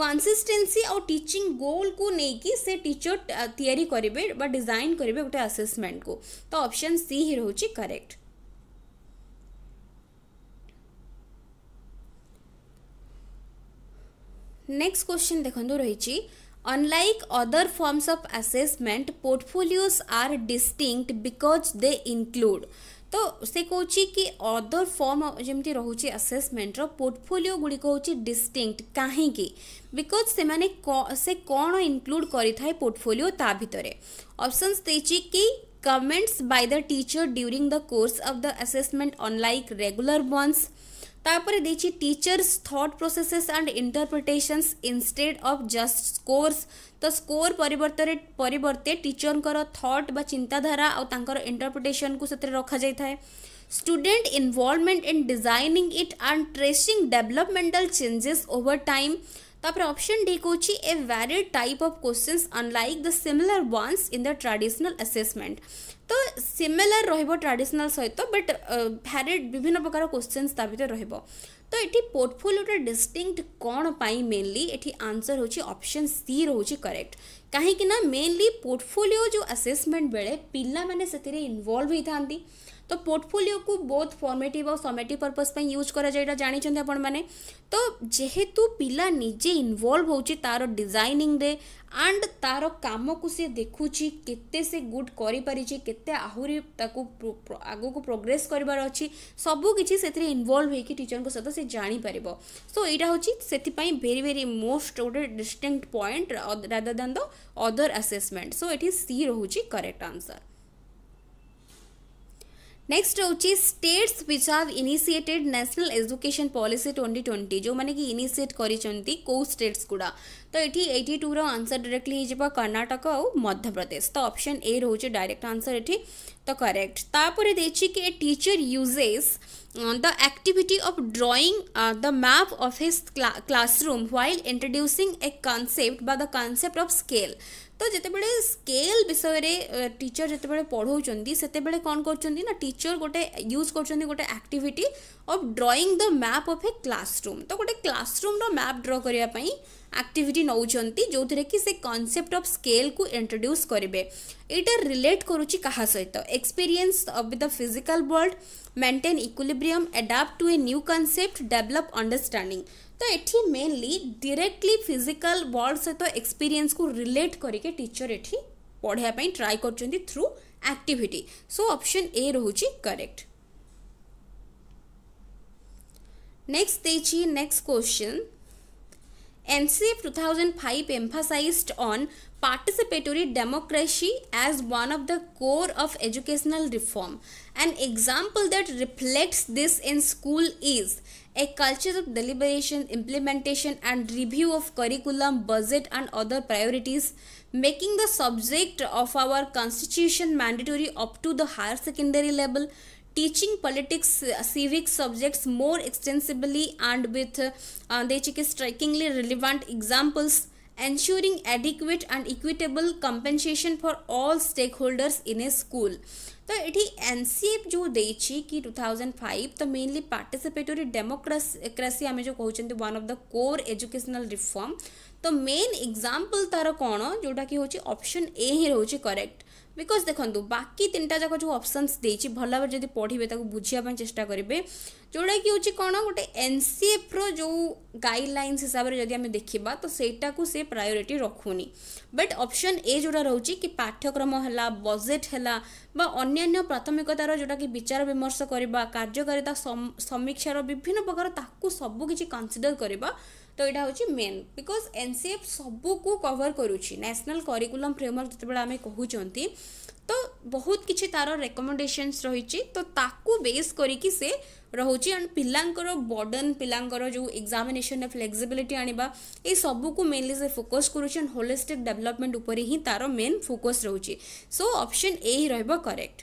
कंसिस्टेंसी और टीचिंग गोल को लेकिन से टीचर तैयारी करेंगे बा डिजाइन करेंगे गोटे असेसमेंट को। तो ऑप्शन सी ही रोची करेक्ट। नेक्स्ट क्वेश्चन देखंदो रहिची Unlike other forms of assessment, portfolios are distinct because they include। तो से कहूँ कि अदर फॉर्म जमी रोचे आसेसमेंटर पोर्टफोलियो गुड़िक हूँ डिस्टिंक्ट कहीं बिकज से माने से कौन इनक्लूड करें पोर्टफोलियो ता भितर। ऑप्शंस देछि कि comments by the teacher during the course of the assessment unlike regular ones. तापर देछि teachers thought processes and interpretations instead of just scores. तो स्कोर परिवर्तन परिवर्ते टीचर कर थॉट बा चिंताधारा और तांकर इंटरप्रिटेशन को सतरे रखा जाय थाए। Student involvement in designing it and tracing developmental changes over time. तापर ऑप्शन डी कोछि a varied type of questions unlike the similar ones in the traditional assessment. तो सिमिलर रहिबो ट्रेडिशनल सहित बट वैराइड विभिन्न प्रकार क्वेश्चंस ता भीतर रहिबो। तो एठी पोर्टफोलियो डिस्टिंक्ट कौन पाई मेनली एठी आंसर होछि ऑप्शन सी रोछि करेक्ट कहीं मेनली पोर्टफोलियो जो असेसमेंट बेले पिला माने सेतिरे इन्वॉल्व होइथांती। तो पोर्टफोलियो को बोथ फॉर्मेटिव और समेटिव पर्पस पर यूज करा जाए जानते आपण मैंने। तो जेहेतु पिला निजे इनवॉल्व होची तारो डिजाइनिंग रे एंड तारो काम को सी देखुची केते से गुड करी परिची केते आहुरी ताकू आगो को प्रोग्रेस करिवार अछि सबु किछि सेथरे इनवॉल्व हे कि टीचर को सदा से जानि परबो। सो एटा होची सेति पई वेरी वेरी मोस्ट ओडे distinct point rather than the other assessment. So it is C रहूची करेक्ट आंसर। नेक्स्ट होची states which have initiated national education policy twenty twenty जो माने कि इनिशिएट करी चंती को स्टेट्स गुड़ा। तो एटी एटी टू रो आंसर डायरेक्टली हो कर्नाटक और मध्य प्रदेश। तो ऑप्शन ए रोचे डायरेक्ट आंसर एटी तो करेक्ट। तापर देछि कि teacher uses the activity of drawing the map of his classroom while introducing a concept बा द कॉन्सेप्ट ऑफ स्केल। तो जितेबले स्केल विषय रे टीचर जितेबले पढ़ाउछंती सेतेबले कोन करछंती ना टीचर गोटे यूज करछंती गोटे activity of drawing the map of a classroom. तो गोटे क्लासरूम रो मैप ड्रा करिया पई एक्टिविटी नउछंती जो थरे कि से कॉन्सेप्ट ऑफ स्केल को इंट्रोड्यूस करिवे। एटा रिलेट करूची कहा सहित experience of the physical world maintain equilibrium adopt to a new concept develop understanding. तो एठी मेनली डायरेक्टली फिजिकल वर्ल्ड से तो एक्सपीरियंस को रिलेट करके टीचर एठी पढ़ाया पई ट्राई करचंती through activity. So option A रहूची करेक्ट। नेक्स्ट देछि next question NCF two thousand five emphasized on participatory democracy as one of the core of educational reform. An example that reflects this in school is a culture of deliberation, implementation and review of curriculum, budget and other priorities, making the subject of our constitution mandatory up to the higher secondary level, teaching politics uh, civic subjects more extensively and with uh, they take strikingly relevant examples, ensuring adequate and equitable compensation for all stakeholders in a school. तो ये NCF जो देछि कि two thousand five तो mainly participatory democracy आम जो कहते one of the core educational reform. तो मेन एग्जांपल तार कौन जोटा कि होची ऑप्शन ए ही रोची करेक्ट। बिकज देखो बाकी तीन टा जाक जो ऑप्शंस देछि भल भाव जब पढ़े ताको बुझिया चेष्टा करेंगे जोटा कि होची कौन गोटे एनसीएफ रो जो गाइडलाइंस हिसाब से जब आम देखा तो सेटा को से प्रायोरीटी रखुनी। बट ऑप्शन ए जोटा रोची कि पाठ्यक्रम है बजेट है अन्यान्य प्राथमिकतार जोटा कि विचार विमर्श करवा कार्यकारिता समीक्षार विभिन्न प्रकार ताकू सबकि कनसीडर करवा। तो यहाँ हूँ मेन बिकज एनसीएफ सबको कवर करुच्ची नेशनल करिकुलम फ्रेमवर्क जिते आम कहते तो बहुत किसी तार रेकमेंडेशन्स रही तो ताकू बेस करी से रोचे एंड पिलांकर बर्डन पिलांकर जो एग्जामिनेशन फ्लेक्सिबिलिटी आनिबा ये सबको मेनली से फोकस करुच्चे एंड होलिस्टिक डेवलपमेंट उपर ही तार मेन फोकस रोचे। सो ऑप्शन ए ही रहबा correct.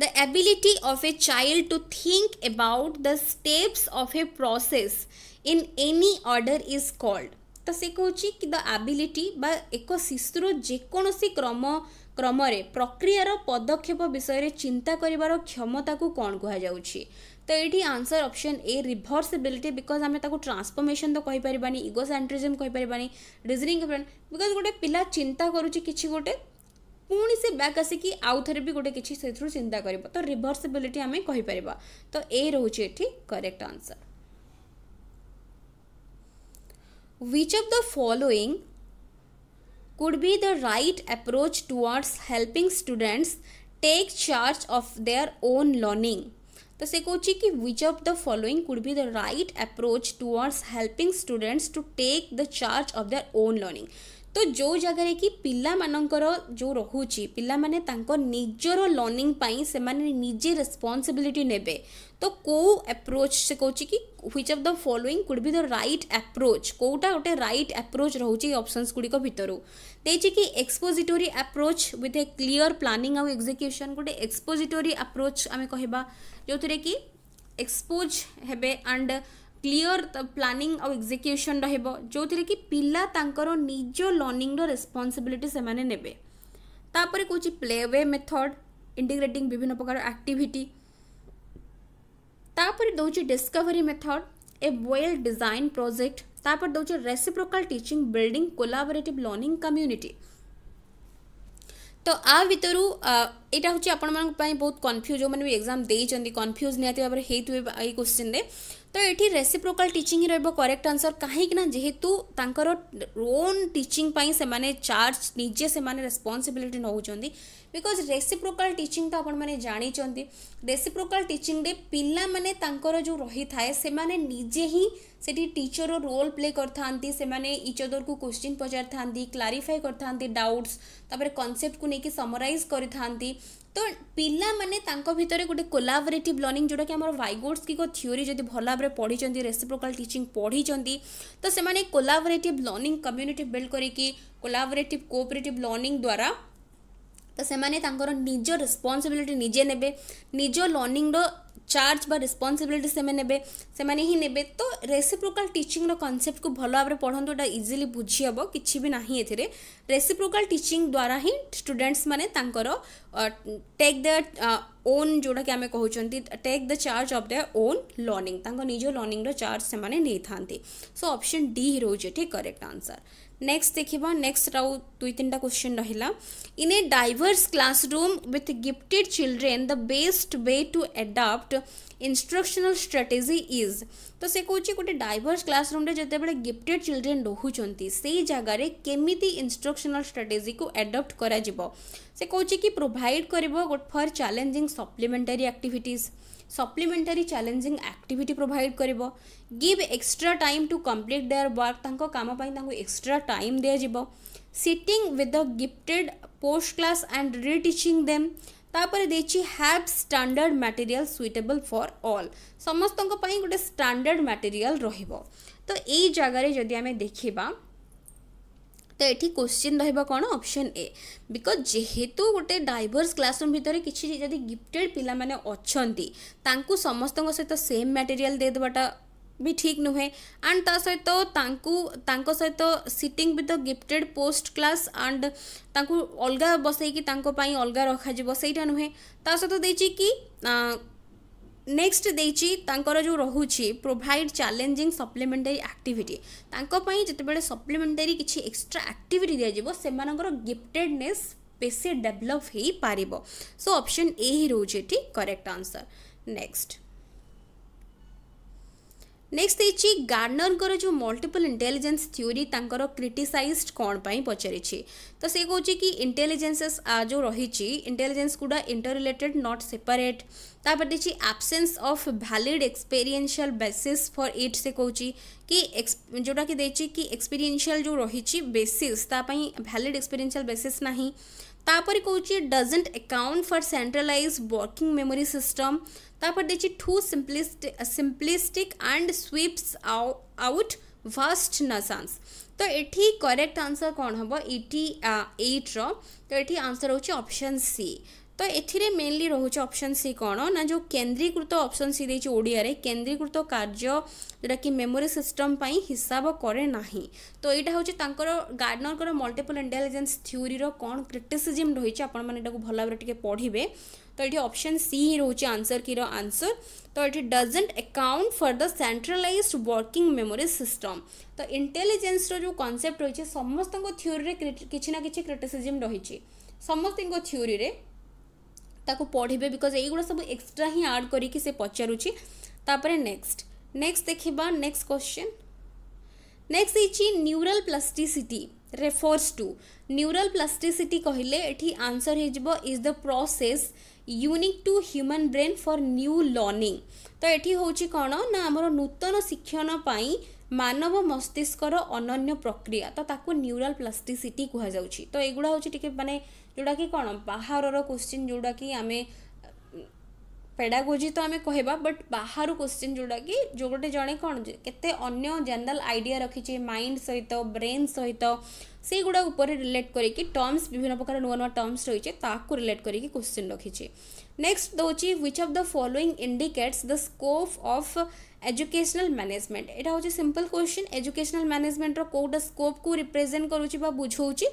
The ability of a child to think about the steps of a process in any order is called. तो से कहूँ कि द एबिलिटी बा एक शिशुर जेकोसी क्रम क्रम रे प्रक्रियार पदक्षेप विषय रे चिंता करिवार क्षमता को कौन कह जाउछि। तो ये answer option A reversibility because आम ट्रांसफॉर्मेशन तो कही पारिबानी इगो सेंट्रिज्म कही पारिबानी रीजनिंग बिकज गोटे पिला चिंता करुछि किछि गोटे पुणी से बैक आसिकी आउ थरे भी गोटे किछि सेथरु चिंता करिबो तो रिभर्सिबिलिटी आम कही पारिबा। तो ए रहउछि एठी correct answer. Which of the following could be the right approach towards helping students take charge of their own learning? तो से कहूँ कि which of the following could be the right approach towards helping students to take the charge of their own learning? तो जो जगह कि पिला मानकर जो रोची पिला माने तांको निजर लर्निंग पाई से माने निजे रेस्पॉन्सिबिलिटी नेबे। तो को अप्रोच से कहूँ कि which of the following could be the right approach कोटा गोटे राइट अप्रोच रोचे ऑप्शंस गुड़िक भितर देखिए कि expository approach with a clear planning आउ एग्जीक्यूशन गोटे एक्सपोजिटोरी अप्रोच आम कह जो थे कि एक्सपोज हेबे एंड क्लियर प्लानिंग और एग्जीक्यूशन रो थे कि पिला तांकर निज लर्निंग रेस्पॉन्सिबिलिटी से माने नेबे। तापर कोची प्लेवे मेथड इंटीग्रेटिंग विभिन्न प्रकार एक्टिविटी तापर दोची discovery method a well design project तापर दोची reciprocal teaching building collaborative learning community. तो आ भितर यहाँ हूँ आपण बहुत कन्फ्यूज जो मैंने भी एग्जाम देइछन्ती कन्फ्यूज निहाती भाबरे हेतुवे ए क्वेश्चन रे तो ये रेसिप्रोकल टीचिंग ही रहिबो करेक्ट आंसर कहीं ना जेहेतु तांकर ओन टीचिंग पई से माने चार्ज निजे से माने रेस्पॉन्सिबिलिटी नउछन्ती बिकॉज रेसिप्रोकल टीचिंग तो आपण माने जानी चंती रेसिप्रोकल टीचिंग रे पिल्ला माने तांकर जो रही थाए से माने निजे ही सेठी टीचर रोल प्ले करथांती से माने इच अदर को क्वेश्चन पचार थांती क्लारीफाई करथांती डाउट्स तापर कांसेप्ट को लेके समराइज करथांती तो पिला माने तांको भितर गोटे कोलाबरेटिव लर्निंग जोटा कि हमर वाइगोट्स्की को थ्योरी जदि भल भाव पढ़ी चंदी रेसिप्रोकल टीचिंग पढ़ी चंदी तो से माने कोलाबरेटिव लर्निंग कम्युनिटी बिल्ड करके कोलाबरेटिव कोऑपरेटिव लर्निंग द्वारा तो से माने तांकर निज रिस्पांसिबिलिटी निजे नेबे निज लर्निंग रो चार्ज बा रिस्पांसिबिलिटी से नेबे से माने ही नेबे तो रेसिप्रोकल टीचिंग रो कांसेप्ट को भल भाव पढ़ंतु एटा इजीली बुझी हबो किछि भी नाही एथिरे रेसिप्रोकल टीचिंग द्वारा ही स्टूडेंट्स माने तांकर टेक द ओन जोड़ा कि आमे कहउचंती take the charge of their own learning तांकर निज लर्निंग रो चार्ज से माने नै थांती सो ऑप्शन डी ही रहउचे ठीक करेक्ट आंसर नेक्स्ट देखिबा नेक्स्ट राउ दुई तीन टा क्वेश्चन रहिला in a diverse classroom with gifted children the best way to adapt instructional strategy is तो से कहूँ गोटे डाइवर्स क्लासरूम जिते बड़े गिफ्टेड चिल्ड्रेन रोचंती से जगार केमिती इंस्ट्रक्शनल स्ट्रेटेजी को एडप्ट करा जिवो से कहूँ कि प्रोवाइड करिवो for challenging supplementary activities supplementary challenging activity provide करिवो give extra time to complete their work तांको काम पई तांको एक्स्ट्रा टाइम दिया जिवो sitting with the gifted post class and reteaching them तापर देछि have standard material suitable for all समस्त गोटे स्टैंडर्ड मटेरियल रहिबो तो एई जगह जदि आमे देखिबा तो ये क्वेश्चन रहिबा कोन ऑप्शन ए बिकॉज जेहेतु गोटे डाइवर्स क्लासरूम भितर किछि जदि गिफ्टेड पिला माने अछंती तांकू समस्तक सहित सेम मटेरियल दे देबाटा भी ठीक नुहे एंड ता सहित तांकू सहित sitting with the gifted post class and तांकू अलग बसैकी तांको पाई अलग रखा जिवो सेटा नुहे ता सहित देछि कि नेक्स्ट देछि तांकर जो रहुछि प्रोवाइड चैलेंजिंग सप्लीमेंटरी एक्टिविटी तांको पाई जतेबेले सप्लीमेंटरी किछि एक्स्ट्रा एक्टिविटी दिया जिवो सेमानकर गिफ्टेडनेस बेसी डेवलप हे पारिबो सो ऑप्शन ए ही रहउछि ठीक करेक्ट आंसर नेक्स्ट नेक्स्ट देछि गार्डनर जो मल्टीपल इंटेलिजेंस थ्योरी तांकर क्रिटिसाइज्ड कौन पाई पचारिछि तो से कहउछि कि इंटेलिजेंसेस जो रहिछि इंटेलिजेंस गुडा इंटररिलेटेड नॉट सेपरेट तापर देछि absence of valid experiential basis for it से कहउछि कि जोटा कि देछि कि एक्सपीरियंशियल जो रहिछि बेसिस ता पाई वैलिड एक्सपीरियंशियल बेसिस नाही तापर कहउछि doesn't account for centralize working memory system तापर देछि too simplistic simplistic and sweeps out vast nuances तो एठी करेक्ट आंसर कौन हबो एटी एट रो तो एठी आंसर होछि ऑप्शन सी तो एथिरे मेनली रोचे ऑप्शन सी कौन ना जो केंद्रीकृत ऑप्शन सी देछि ओडिया रे केंद्रीकृत कार्य जोटा कि मेमोरी सिस्टम पाई हिसाब करे नाही तो एटा होचे तांकर गार्डनर कर मल्टीपल इंटेलिजेंस थ्योरी रो कौन क्रिटिसिज्म रहिछि आपण माने एटा को भला बरे टिके पढिबे तो ये ऑप्शन सी ही रोचे आंसर की रो आंसर तो ये doesn't account for the centralized working memory system तो इंटेलिजेंस रो जो कांसेप्ट रहिछि समस्त को थ्योरी रे किछि ना किछि क्रिटिसिज्म रहिछि समस्त को थ्योरी रे ताको पढ़े बिकज ये सब एक्सट्रा ही आड करी से पचारुची तापरे नेक्स्ट नेक्स्ट देखिबा नेक्स्ट क्वेश्चन नेक्स्ट इछि neural plasticity refers to neural plasticity कहले एठी आंसर हे जबो is the process unique to human brain for new learning तो एठी होउची कोन ना हमर नूतन शिक्षण पाई मानव मस्तिष्कर अनन्य प्रक्रिया तो ताको न्यूरल प्लास्टिसिटी कह जाउची तो एगुडा होउची टिके माने जोड़ा कि कौन बाहर क्वेश्चन जोड़ा कि आमे पेडागोजी तो आमे कहबा बट बाहर क्वेश्चन जोड़ा कि जो गोटे जड़े कौन केते अन्य जनरल आइडिया रखी माइंड सहित ब्रेन सहित से गुड़ा ऊपर रिलेट करके टर्म्स विभिन्न प्रकार नुआ नुआ टर्म्स रही है रिलेट करके क्वेश्चन रखी नेक्स्ट दोची which of the following indicates the scope of educational management एटा होची सिंपल क्वेश्चन एजुकेशनल मैनेजमेंट रो कोडा स्कोप को रिप्रेजेंट करूची बा बुझौची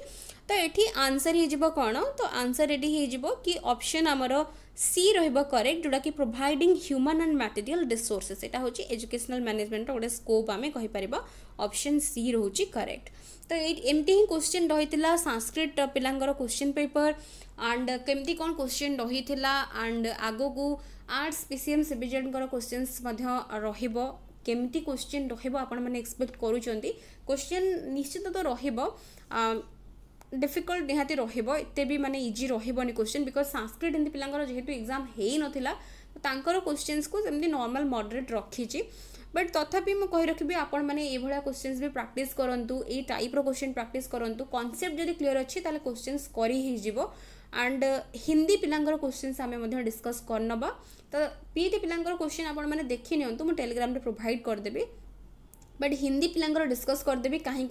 तो एठी आंसर हे जिवो कोन तो आंसर एडी हे जिवो कि ऑप्शन हमरो सी रेक्ट जोटा कि providing human and material resources एटा होची एजुकेशनल मैनेजमेंट गोटे स्कोप आम कहि परबा ऑप्शन सी रोची करेक्ट। तो एमती ही क्वेश्चन रही संस्कृत पिलांगर क्वेश्चन पेपर एंड केमती कौन क्वेश्चन रही एंड आगो को आर्ट्स पीसीएम सीबीजेड क्वेश्चंस र केमती क्वेश्चन रही एक्सपेक्ट करूँगी क्वेश्चन निश्चित तो र डिफिकल्ट निहाती रते भी माने इजी रही क्वेश्चन बिकज संस्कृत हिंदी पिलांगर जेहेतु एग्जाम हो नाला तांकर क्वेश्चंस को सेमती नॉर्मल मॉडरेट रखी बट तथापि मु कहि रखिबे आपण माने ए भळा क्वेश्चंस भी प्रैक्टिस करंतु ए टाइप रो क्वेश्चन प्रैक्टिस करंतु कांसेप्ट जदी क्लियर अछि ताले क्वेश्चंस करी हि जिवो एंड हिंदी पिलांगर क्वेश्चंस आमे मध्ये डिस्कस करनबा। तो पीटी पिलांगर क्वेश्चन आपण माने देखि नियंतु मु टेलीग्राम रे प्रोवाइड कर देबे बट हिंदी पिलांगर डिस्कस करदेबी कहीं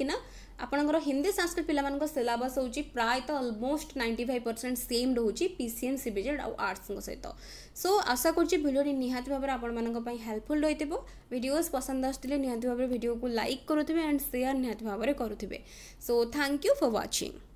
आपणकर हिंदी संस्कृत पिला सिलेबस होची प्रायतः almost ninety five percent same रोची पीसीएम सीबीजेड आउ आर्ट्स सहित। सो आशा करूँ भिडियो निहाती भाव आप हेल्पफुल रही है वीडियोस पसंद आसते निहाती भाव वीडियो को लाइक करुवे एंड शेयर निहाती भाव करुवे। So thank you for watching.